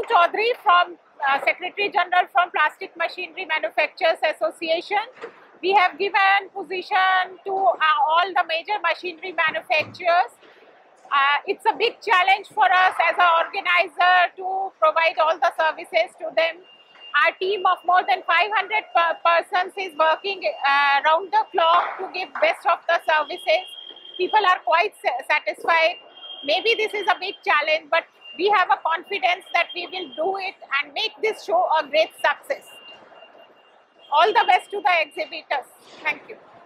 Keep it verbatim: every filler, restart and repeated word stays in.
Anu Chaudhary, from uh, Secretary General from Plastic Machinery Manufacturers Association. We have given position to uh, all the major machinery manufacturers. Uh, it's a big challenge for us as an organizer to provide all the services to them. Our team of more than five hundred per persons is working uh, around the clock to give best of the services. People are quite satisfied. Maybe this is a big challenge, but we have a confidence that we will do it and make this show a great success. All the best to the exhibitors. Thank you.